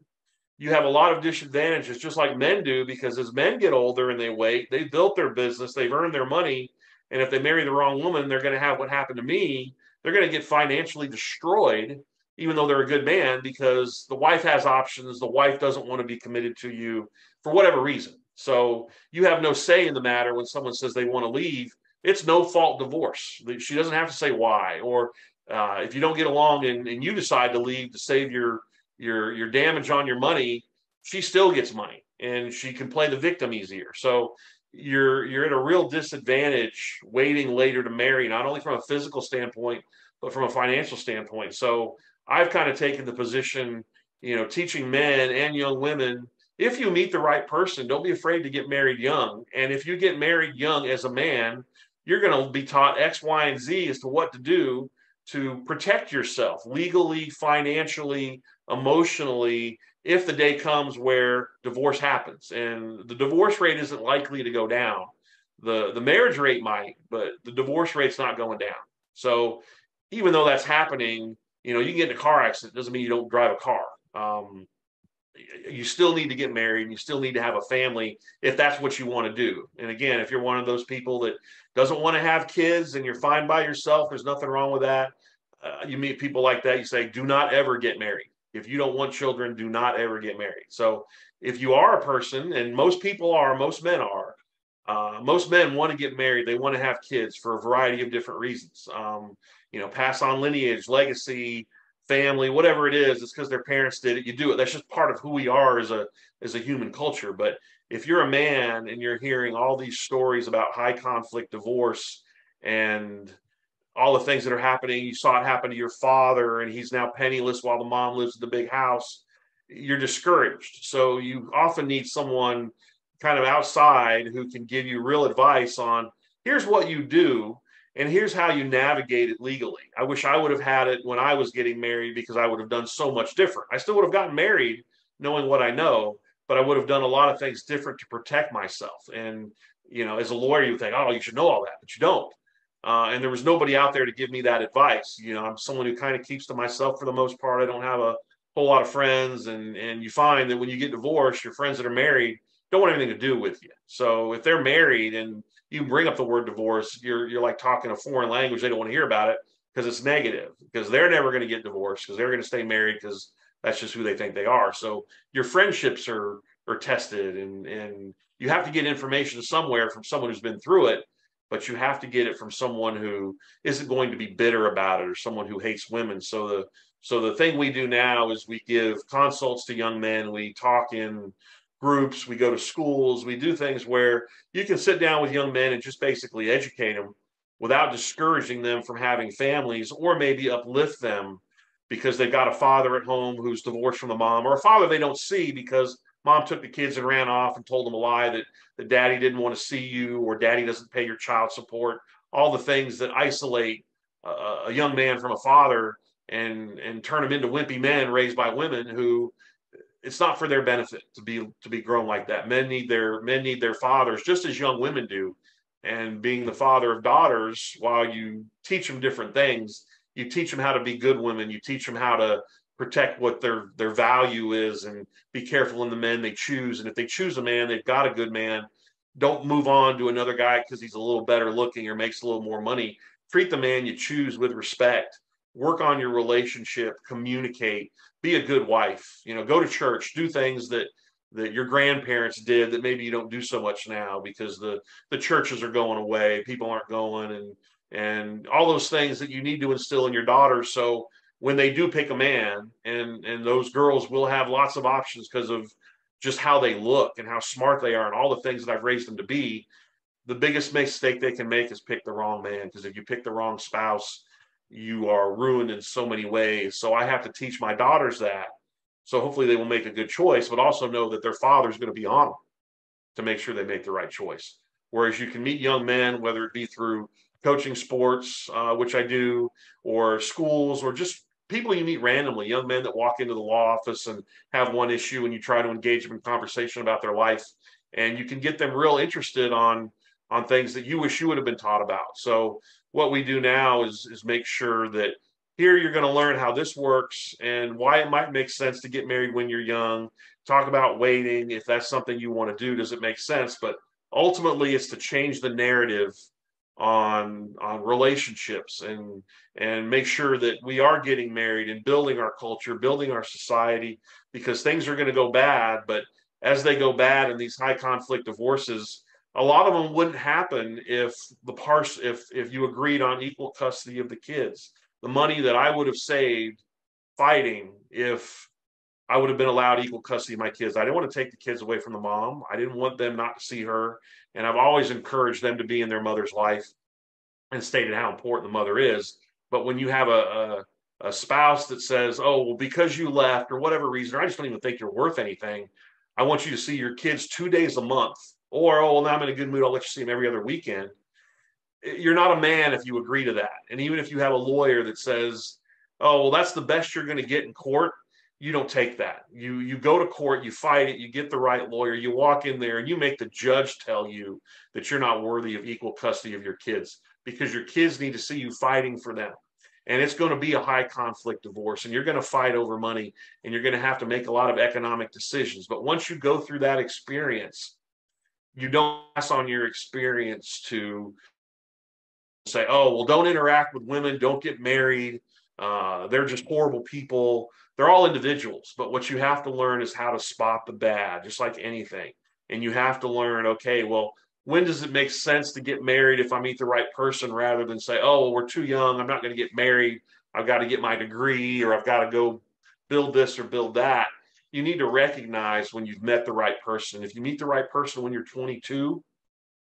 You have a lot of disadvantages, just like men do, because as men get older and they wait, they've built their business, they've earned their money, and if they marry the wrong woman, they're going to have what happened to me. They're going to get financially destroyed, even though they're a good man, because the wife has options. The wife doesn't want to be committed to you for whatever reason. So you have no say in the matter when someone says they want to leave. It's no-fault divorce. She doesn't have to say why. Or if you don't get along and you decide to leave to save your damage on your money, she still gets money and she can play the victim easier. So you're at a real disadvantage waiting later to marry, not only from a physical standpoint, but from a financial standpoint. So I've kind of taken the position, teaching men and young women, if you meet the right person, don't be afraid to get married young. And if you get married young as a man, you're going to be taught X, Y, and Z as to what to do to protect yourself legally, financially, emotionally, if the day comes where divorce happens. And the divorce rate isn't likely to go down. The marriage rate might, but the divorce rate's not going down. So even though that's happening, you can get in a car accident. It doesn't mean you don't drive a car. You still need to get married and you still need to have a family if that's what you want to do. And again, if you're one of those people that doesn't want to have kids and you're fine by yourself, there's nothing wrong with that. You meet people like that, you say, do not ever get married. If you don't want children, do not ever get married. So if you are a person, and most people are, most men want to get married. They want to have kids for a variety of different reasons. Pass on lineage, legacy, family, whatever it is, it's because their parents did it. You do it. That's just part of who we are as a human culture. But if you're a man and you're hearing all these stories about high conflict divorce and all the things that are happening, you saw it happen to your father and he's now penniless while the mom lives in the big house, you're discouraged. So you often need someone kind of outside who can give you real advice on here's what you do. And here's how you navigate it legally. I wish I would have had it when I was getting married because I would have done so much different. I still would have gotten married knowing what I know, but I would have done a lot of things different to protect myself. And, as a lawyer, you would think, oh, you should know all that, but you don't. And there was nobody out there to give me that advice. I'm someone who kind of keeps to myself for the most part. I don't have a whole lot of friends. And you find that when you get divorced, your friends that are married don't want anything to do with you. So if they're married and you bring up the word divorce, you're like talking a foreign language. They don't want to hear about it because it's negative, because they're never going to get divorced, because they're going to stay married, because that's just who they think they are. So your friendships are tested, and you have to get information somewhere from someone who's been through it, but you have to get it from someone who isn't going to be bitter about it or someone who hates women. So the thing we do now is we give consults to young men. We talk in groups, we go to schools, we do things where you can sit down with young men and just basically educate them without discouraging them from having families, or maybe uplift them because they've got a father at home who's divorced from the mom, or a father they don't see because mom took the kids and ran off and told them a lie that daddy didn't want to see you, or daddy doesn't pay your child support. all the things that isolate a young man from a father and turn him into wimpy men raised by women who it's not for their benefit to be grown like that. Men need their fathers just as young women do. And being the father of daughters, while you teach them different things, you teach them how to be good women. You teach them how to protect what their value is and be careful in the men they choose. And if they choose a man, they've got a good man. Don't move on to another guy because he's a little better looking or makes a little more money. Treat the man you choose with respect. Work on your relationship, communicate, be a good wife, go to church, do things that your grandparents did that maybe you don't do so much now because the churches are going away, people aren't going, and all those things that you need to instill in your daughter. So when they do pick a man, and those girls will have lots of options because of just how they look and how smart they are and all the things that I've raised them to be, the biggest mistake they can make is pick the wrong man. Because if you pick the wrong spouse, you are ruined in so many ways. So I have to teach my daughters that. So hopefully they will make a good choice, but also know that their father is going to be on them to make sure they make the right choice. Whereas you can meet young men, whether it be through coaching sports, which I do, or schools, or just people you meet randomly, young men that walk into the law office and have one issue and you try to engage them in conversation about their life. And you can get them real interested on things that you wish you would have been taught about. So what we do now is make sure that here you're going to learn how this works and why it might make sense to get married when you're young. Talk about waiting. If that's something you want to do, does it make sense? But ultimately it's to change the narrative on relationships and make sure that we are getting married and building our culture, building our society, because things are going to go bad. But as they go bad in these high conflict divorces, a lot of them wouldn't happen if you agreed on equal custody of the kids. The money that I would have saved fighting if I would have been allowed equal custody of my kids. I didn't want to take the kids away from the mom. I didn't want them not to see her. And I've always encouraged them to be in their mother's life and stated how important the mother is. But when you have a spouse that says, oh, well, because you left or whatever reason, or I just don't even think you're worth anything, I want you to see your kids 2 days a month. Or, oh, well, now I'm in a good mood, I'll let you see him every other weekend. You're not a man if you agree to that. And even if you have a lawyer that says, oh, well, that's the best you're going to get in court, you don't take that. You go to court, you fight it, you get the right lawyer, you walk in there, and you make the judge tell you that you're not worthy of equal custody of your kids because your kids need to see you fighting for them. And it's going to be a high conflict divorce, and you're going to fight over money, and you're going to have to make a lot of economic decisions. But once you go through that experience, you don't pass on your experience to say, oh, well, don't interact with women, don't get married. They're just horrible people. They're all individuals. But what you have to learn is how to spot the bad, just like anything. And you have to learn, okay, well, when does it make sense to get married if I meet the right person, rather than say, oh, well, we're too young, I'm not going to get married, I've got to get my degree, or I've got to go build this or build that. You need to recognize when you've met the right person. If you meet the right person when you're 22,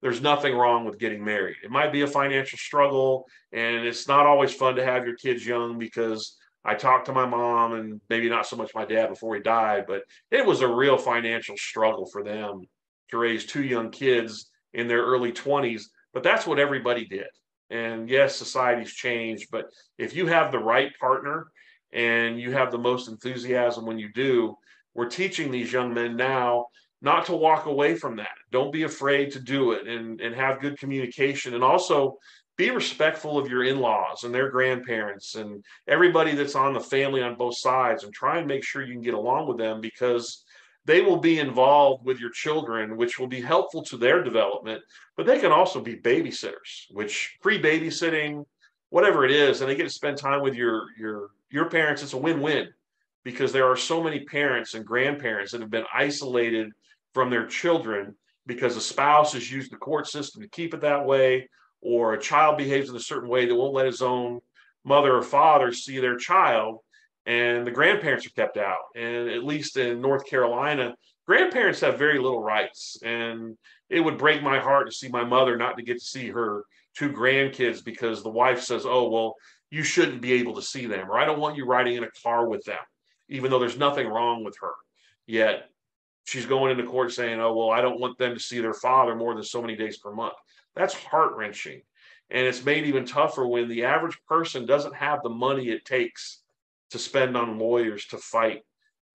there's nothing wrong with getting married. It might be a financial struggle, and it's not always fun to have your kids young, because I talked to my mom, and maybe not so much my dad before he died, but it was a real financial struggle for them to raise two young kids in their early 20s. But that's what everybody did. And yes, society's changed, but if you have the right partner and you have the most enthusiasm when you do, we're teaching these young men now not to walk away from that. Don't be afraid to do it, and have good communication, and also be respectful of your in-laws and their grandparents and everybody that's on the family on both sides, and try and make sure you can get along with them, because they will be involved with your children, which will be helpful to their development, but they can also be babysitters, which free babysitting, whatever it is, and they get to spend time with your parents. It's a win-win. Because there are so many parents and grandparents that have been isolated from their children because a spouse has used the court system to keep it that way, or a child behaves in a certain way that won't let his own mother or father see their child, and the grandparents are kept out. And at least in North Carolina, grandparents have very little rights. And it would break my heart to see my mother not to get to see her two grandkids because the wife says, oh, well, you shouldn't be able to see them, or I don't want you riding in a car with them, even though there's nothing wrong with her. Yet she's going into court saying, oh, well, I don't want them to see their father more than so many days per month. That's heart-wrenching. And it's made even tougher when the average person doesn't have the money it takes to spend on lawyers to fight.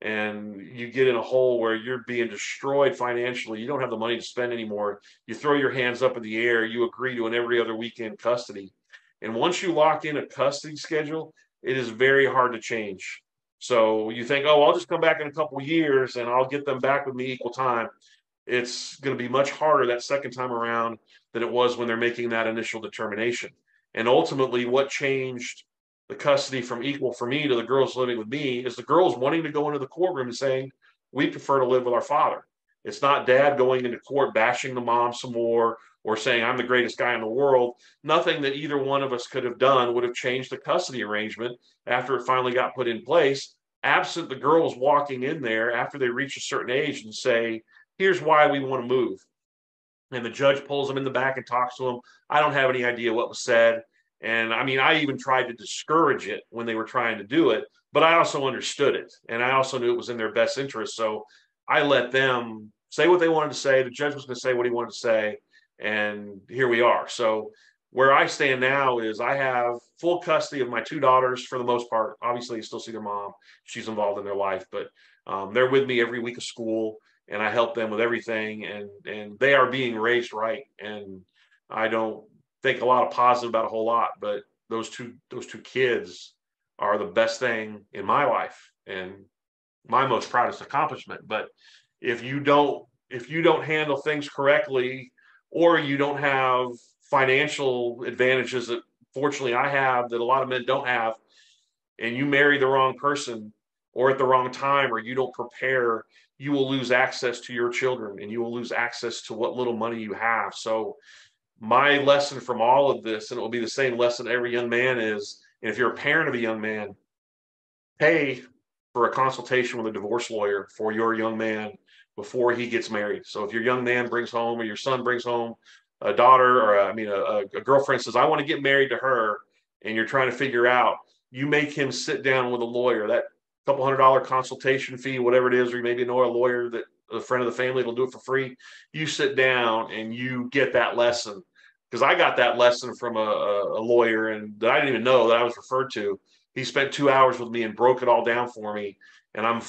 And you get in a hole where you're being destroyed financially. You don't have the money to spend anymore. You throw your hands up in the air. You agree to an every other weekend custody. And once you lock in a custody schedule, it is very hard to change. So you think, oh, I'll just come back in a couple of years and I'll get them back with me equal time. It's going to be much harder that second time around than it was when they're making that initial determination. And ultimately, what changed the custody from equal for me to the girls living with me is the girls wanting to go into the courtroom and saying, we prefer to live with our father. It's not dad going into court, bashing the mom some more, or saying I'm the greatest guy in the world. Nothing that either one of us could have done would have changed the custody arrangement after it finally got put in place, absent the girls walking in there after they reach a certain age and say, here's why we want to move. And the judge pulls them in the back and talks to them. I don't have any idea what was said. And I mean, I even tried to discourage it when they were trying to do it, but I also understood it. And I also knew it was in their best interest. So I let them say what they wanted to say. The judge was going to say what he wanted to say. And here we are. So where I stand now is I have full custody of my two daughters for the most part. Obviously, you still see their mom. She's involved in their life, but they're with me every week of school. And I help them with everything, and they are being raised right. And I don't think a lot of positive about a whole lot, but those two kids are the best thing in my life and my most proudest accomplishment. But if you don't handle things correctly, or you don't have financial advantages that fortunately I have that a lot of men don't have, and you marry the wrong person or at the wrong time, or you don't prepare, you will lose access to your children and you will lose access to what little money you have. So my lesson from all of this, and it will be the same lesson every young man is, and if you're a parent of a young man, pay for a consultation with a divorce lawyer for your young man before he gets married. So if your young man brings home, or your son brings home a daughter, or a girlfriend says, I want to get married to her, and you're trying to figure out, you make him sit down with a lawyer. That $200 consultation fee, whatever it is, or maybe know a lawyer that a friend of the family will do it for free. You sit down and you get that lesson, because I got that lesson from a lawyer and that I didn't even know that I was referred to. He spent 2 hours with me and broke it all down for me. And I'm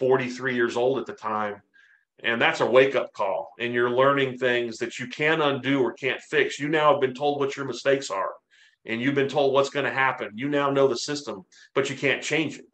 43 years old at the time. And that's a wake-up call. And you're learning things that you can undo or can't fix. You now have been told what your mistakes are, and you've been told what's going to happen. You now know the system, but you can't change it.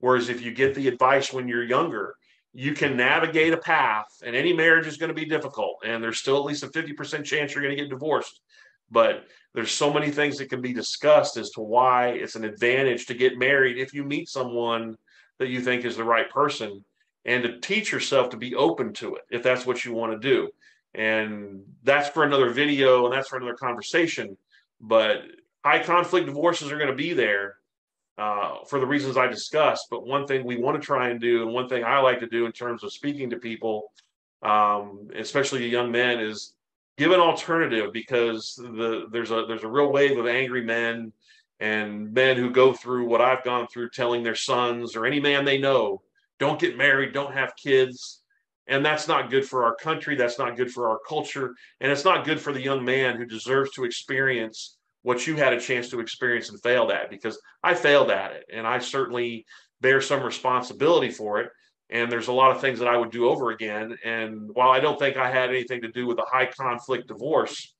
Whereas if you get the advice when you're younger, you can navigate a path, and any marriage is going to be difficult. And there's still at least a 50% chance you're going to get divorced. But there's so many things that can be discussed as to why it's an advantage to get married if you meet someone that you think is the right person, and to teach yourself to be open to it if that's what you want to do. And that's for another video, and that's for another conversation. But high conflict divorces are going to be there, for the reasons I discussed. But one thing we want to try and do, and one thing I like to do in terms of speaking to people, especially young men, is give an alternative, because there's a real wave of angry men and men who go through what I've gone through, telling their sons or any man they know, don't get married, don't have kids. And that's not good for our country. That's not good for our culture. And it's not good for the young man who deserves to experience what you had a chance to experience and failed at, because I failed at it. And I certainly bear some responsibility for it. And there's a lot of things that I would do over again. And while I don't think I had anything to do with a high conflict divorce,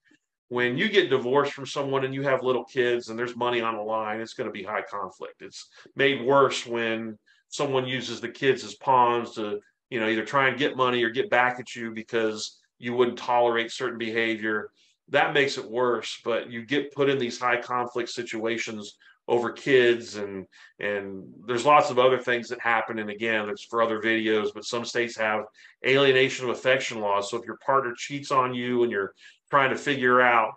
when you get divorced from someone and you have little kids and there's money on the line, it's going to be high conflict. It's made worse when someone uses the kids as pawns to, either try and get money or get back at you because you wouldn't tolerate certain behavior. That makes it worse, but you get put in these high conflict situations over kids, and there's lots of other things that happen. And again, it's for other videos, but some states have alienation of affection laws. So if your partner cheats on you and you're trying to figure out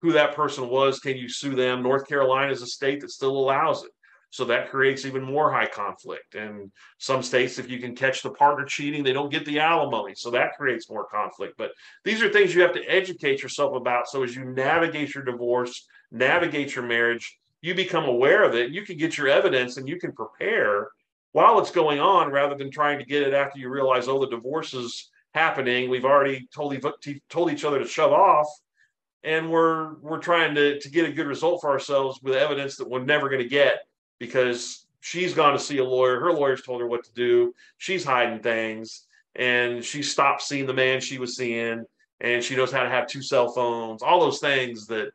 who that person was, can you sue them? North Carolina is a state that still allows it. So that creates even more high conflict. And some states, if you can catch the partner cheating, they don't get the alimony. So that creates more conflict. But these are things you have to educate yourself about. So as you navigate your divorce, navigate your marriage, you become aware of it. You can get your evidence and you can prepare while it's going on, rather than trying to get it after you realize, oh, the divorce is happening. We've already told each other to shove off. and we're trying to get a good result for ourselves with evidence that we're never going to get because she's gone to see a lawyer. Her lawyer's told her what to do. She's hiding things, and she stopped seeing the man she was seeing, and she knows how to have two cell phones, all those things that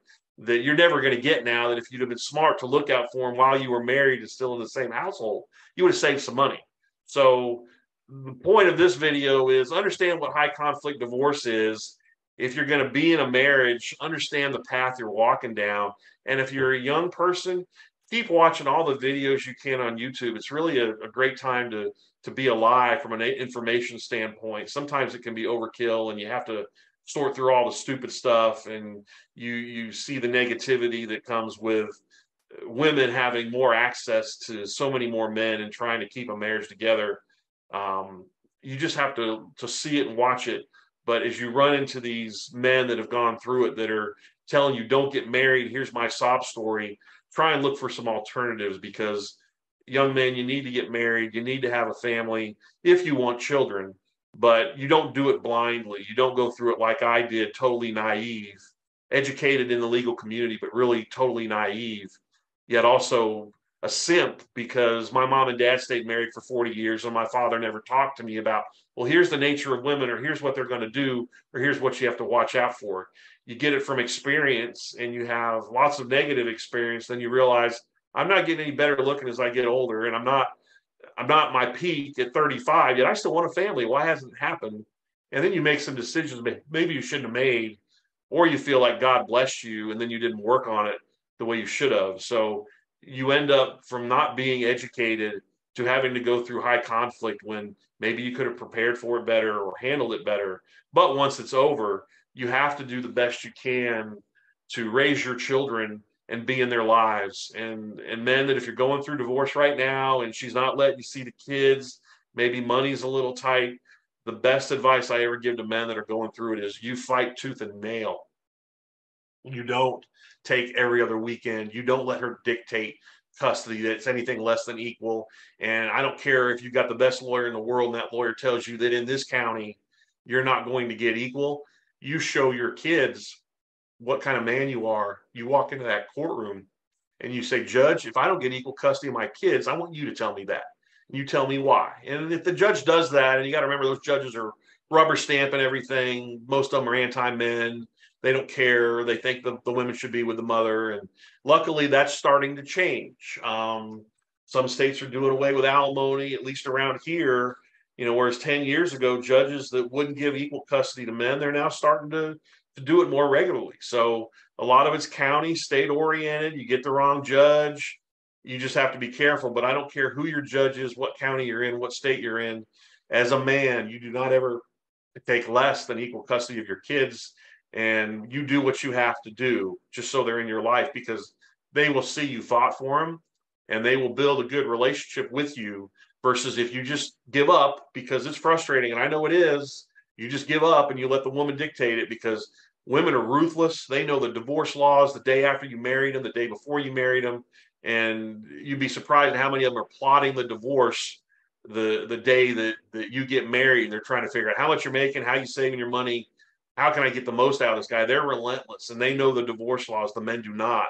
you're never going to get now, that if you'd have been smart to look out for him while you were married and still in the same household, you would have saved some money. So the point of this video is understand what high conflict divorce is. If you're going to be in a marriage, understand the path you're walking down. And if you're a young person, keep watching all the videos you can on YouTube. It's really a great time to be alive from an information standpoint. Sometimes it can be overkill and you have to sort through all the stupid stuff, and you see the negativity that comes with women having more access to so many more men and trying to keep a marriage together. You just have to see it and watch it. But as you run into these men that have gone through it that are telling you don't get married, here's my sob story, try and look for some alternatives, because young men, you need to get married. You need to have a family if you want children. But you don't do it blindly. You don't go through it like I did, totally naive, educated in the legal community, but really totally naive, yet also a simp, because my mom and dad stayed married for 40 years and my father never talked to me about, well, here's the nature of women, or here's what they're going to do, or here's what you have to watch out for. You get it from experience, and you have lots of negative experience. Then you realize I'm not getting any better looking as I get older, and I'm not my peak at 35, yet I still want a family. Why hasn't it happened? And then you make some decisions maybe you shouldn't have made, or you feel like God blessed you and then you didn't work on it the way you should have. So you end up from not being educated to having to go through high conflict when maybe you could have prepared for it better or handled it better. But once it's over, you have to do the best you can to raise your children and be in their lives. And men, that if you're going through divorce right now and she's not letting you see the kids, maybe money's a little tight, the best advice I ever give to men that are going through it is you fight tooth and nail. You don't take every other weekend. You don't let her dictate custody that's anything less than equal. And I don't care if you've got the best lawyer in the world and that lawyer tells you that in this county, you're not going to get equal. You show your kids what kind of man you are. You walk into that courtroom and you say, Judge, if I don't get equal custody of my kids, I want you to tell me that. And you tell me why. And if the judge does that, and you got to remember those judges are rubber stamping everything. Most of them are anti-men. They don't care. They think the women should be with the mother. And luckily that's starting to change. Some states are doing away with alimony, at least around here, you know, whereas 10 years ago, judges that wouldn't give equal custody to men, they're now starting to do it more regularly. So a lot of it's county, state oriented. You get the wrong judge, you just have to be careful. But I don't care who your judge is, what county you're in, what state you're in. As a man, you do not ever take less than equal custody of your kids, and you do what you have to do just so they're in your life, because they will see you fought for them and they will build a good relationship with you, versus if you just give up because it's frustrating. And I know it is. You just give up and you let the woman dictate it, because women are ruthless. They know the divorce laws the day after you married them, the day before you married them. And you'd be surprised at how many of them are plotting the divorce the day that you get married. And they're trying to figure out how much you're making, how you're saving your money, how can I get the most out of this guy? They're relentless, and they know the divorce laws. The men do not.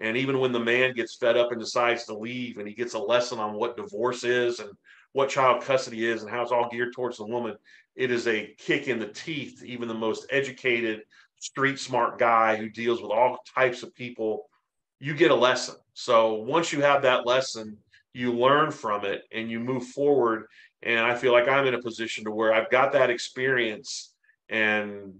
And even when the man gets fed up and decides to leave, and he gets a lesson on what divorce is and what child custody is and how it's all geared towards the woman, it is a kick in the teeth to even the most educated, street smart guy who deals with all types of people. You get a lesson. So once you have that lesson, you learn from it and you move forward. And I feel like I'm in a position to where I've got that experience, and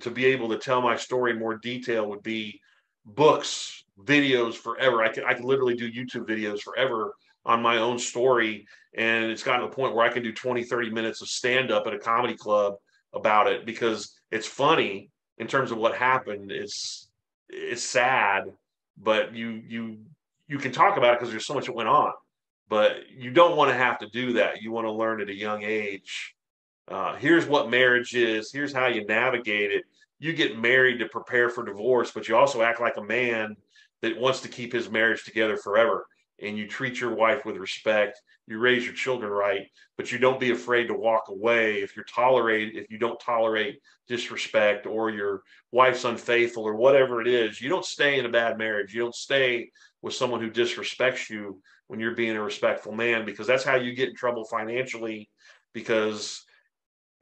to be able to tell my story in more detail would be books, videos forever. I could literally do YouTube videos forever on my own story. And it's gotten to the point where I can do 20, 30 minutes of stand-up at a comedy club about it, because it's funny in terms of what happened. It's sad, but you can talk about it because there's so much that went on. But you don't want to have to do that. You want to learn at a young age. Here's what marriage is. Here's how you navigate it. You get married to prepare for divorce, but you also act like a man that wants to keep his marriage together forever. and you treat your wife with respect, you raise your children right, but you don't be afraid to walk away if you don't tolerate disrespect or your wife's unfaithful or whatever it is. You don't stay in a bad marriage. You don't stay with someone who disrespects you when you're being a respectful man, because that's how you get in trouble financially. Because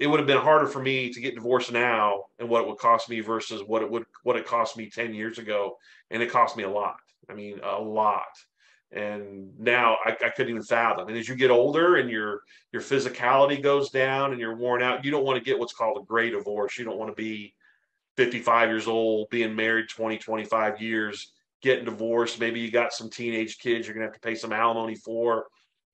it would have been harder for me to get divorced now and what it would cost me versus what it cost me 10 years ago. And it cost me a lot. I mean, a lot. And now I couldn't even fathom. And as you get older and your physicality goes down and you're worn out, you don't want to get what's called a gray divorce. You don't want to be 55 years old, being married 20, 25 years, getting divorced. Maybe you got some teenage kids you're going to have to pay some alimony for.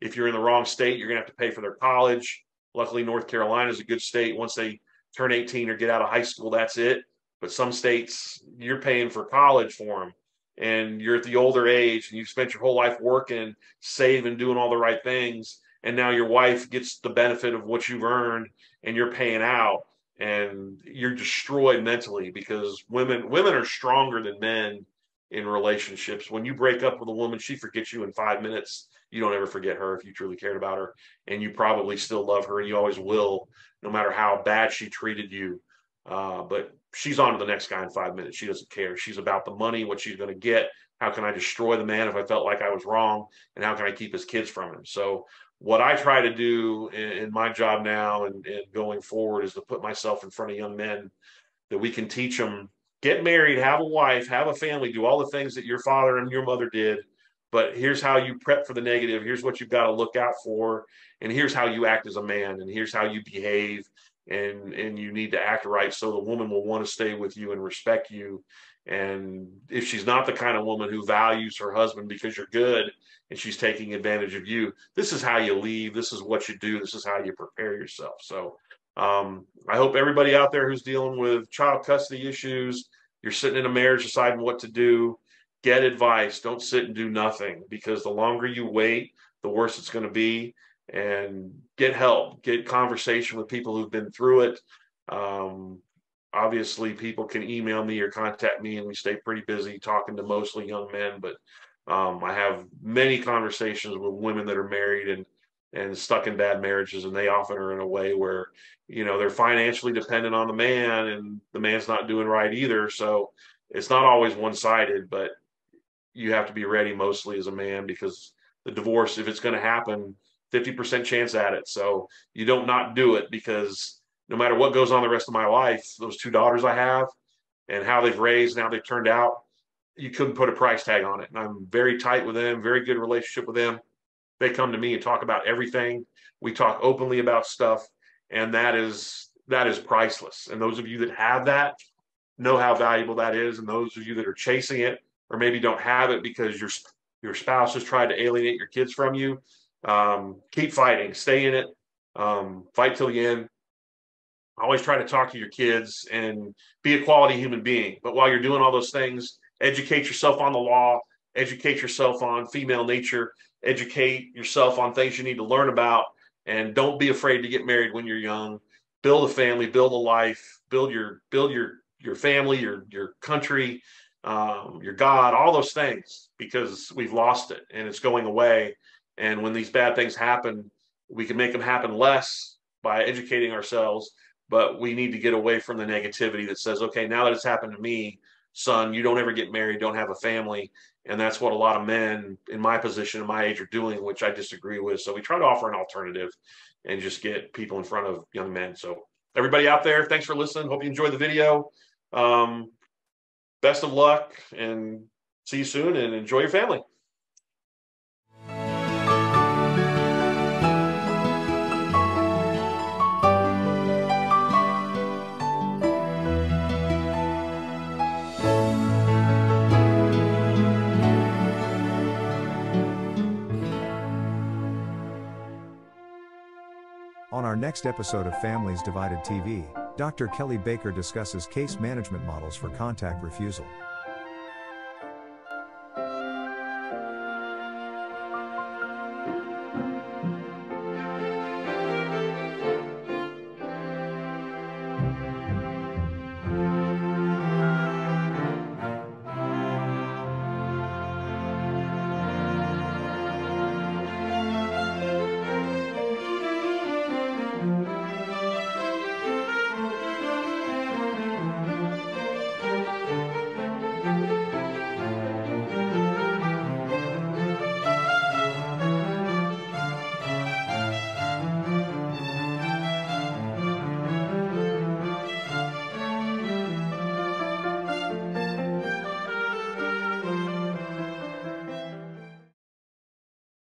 If you're in the wrong state, you're going to have to pay for their college. Luckily, North Carolina is a good state. Once they turn 18 or get out of high school, that's it. But some states, you're paying for college for them. And you're at the older age and you've spent your whole life working, saving, doing all the right things. And now your wife gets the benefit of what you've earned and you're paying out, and you're destroyed mentally, because women are stronger than men in relationships. When you break up with a woman, she forgets you in 5 minutes. You don't ever forget her if you truly cared about her, and you probably still love her and you always will, no matter how bad she treated you. But she's on to the next guy in 5 minutes. She doesn't care. She's about the money, what she's going to get. How can I destroy the man if I felt like I was wrong? And how can I keep his kids from him? So what I try to do in my job now and going forward is to put myself in front of young men, that we can teach them, get married, have a wife, have a family, do all the things that your father and your mother did. But here's how you prep for the negative. Here's what you've got to look out for. And here's how you act as a man. And here's how you behave. And you need to act right, so the woman will want to stay with you and respect you. And if she's not the kind of woman who values her husband because you're good and she's taking advantage of you, this is how you leave. This is what you do. This is how you prepare yourself. So I hope everybody out there who's dealing with child custody issues, you're sitting in a marriage deciding what to do, get advice. Don't sit and do nothing, because the longer you wait, the worse it's going to be. And get help, get conversation with people who've been through it. Obviously, people can email me or contact me, and we stay pretty busy talking to mostly young men. But I have many conversations with women that are married and stuck in bad marriages, and they often are in a way where, you know, they're financially dependent on the man, and the man's not doing right either. So it's not always one-sided, but you have to be ready mostly as a man, because the divorce, if it's going to happen, 50% chance at it. So you don't not do it, because no matter what goes on the rest of my life, those 2 daughters I have and how they've raised and how they've turned out, you couldn't put a price tag on it. And I'm very tight with them, very good relationship with them. They come to me and talk about everything. We talk openly about stuff, and that is priceless. And those of you that have that know how valuable that is. And those of you that are chasing it, or maybe don't have it because your spouse has tried to alienate your kids from you, keep fighting, stay in it, fight till the end. Always try to talk to your kids and be a quality human being. But while you're doing all those things, educate yourself on the law, educate yourself on female nature, educate yourself on things you need to learn about, and don't be afraid to get married when you're young. Build a family, build a life, build your family, your country, your God, all those things, because we've lost it and it's going away. And when these bad things happen, we can make them happen less by educating ourselves, but we need to get away from the negativity that says, okay, now that it's happened to me, son, you don't ever get married, don't have a family. And that's what a lot of men in my position, in my age, are doing, which I disagree with. So we try to offer an alternative and just get people in front of young men. So everybody out there, thanks for listening. Hope you enjoyed the video. Best of luck, and see you soon, and enjoy your family. On our next episode of Families Divided TV, Dr. Kelly Baker discusses case management models for contact refusal.